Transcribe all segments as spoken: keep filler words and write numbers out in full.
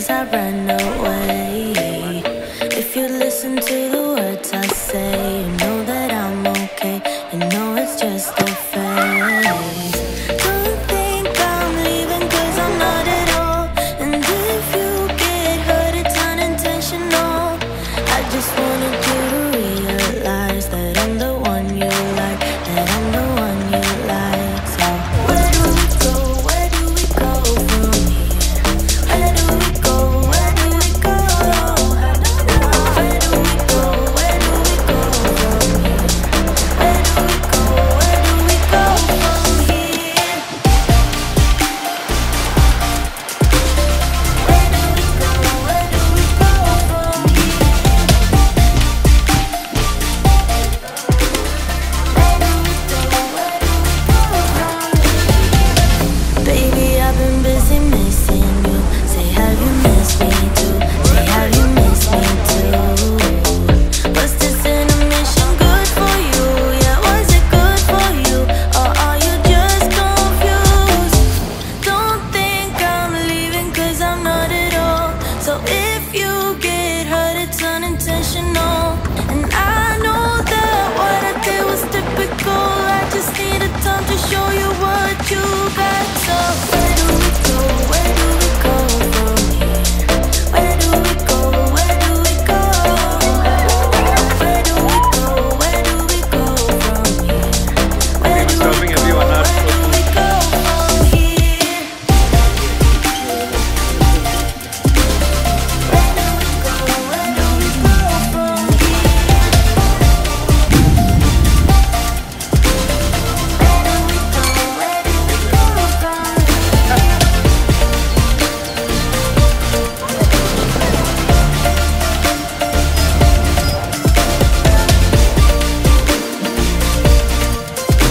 as I ran away. If you listen to the words I say, you know that I'm okay. You know it's just a phase. Don't think I'm leaving, cause I'm not at all. And if you get hurt, it's unintentional. I just wanted you to realize that I'm the one you like, that I'm the one you like. So where do we go? Where do we go from here? Where do we go? Where do we go? I don't know. Where do we go? Where do we go from here? Where do we go? Where do we go from here? Where do we go? Where do we go from here? Baby, I've been busy missing you. Say, have you missed me too? Say, have you missed me too? Was this intermission good for you? Yeah, was it good for you? Or are you just confused? Don't think I'm leaving, cause I'm not at all. So if you get hurt, it's unintentional. And I know that what I did was typical. I just needed time to show you what you got. So where do we go? Where do we go from here? Where do we go? Where do we go? Where do we go? Where do we go from here? Where do we go? Where do we go from here? Where do we go? Where do we go from here? Where do we go? Where do we go from here? I have something very important. All I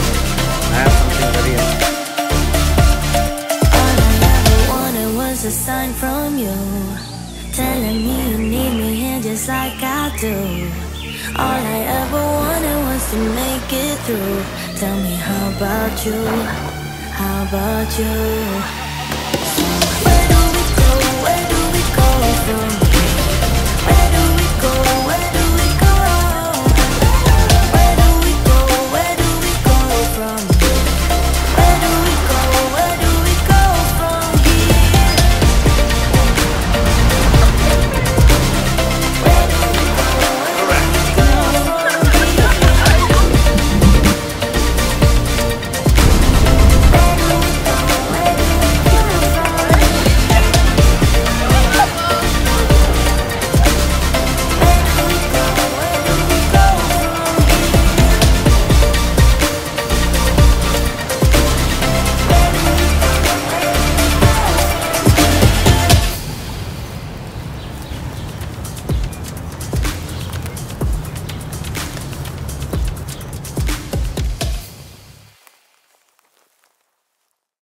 ever wanted was a sign from you, telling me you need me here just like I do. All I ever wanted was to make it through. Tell me how about you? How about you? So where do we go? Where do we go from here?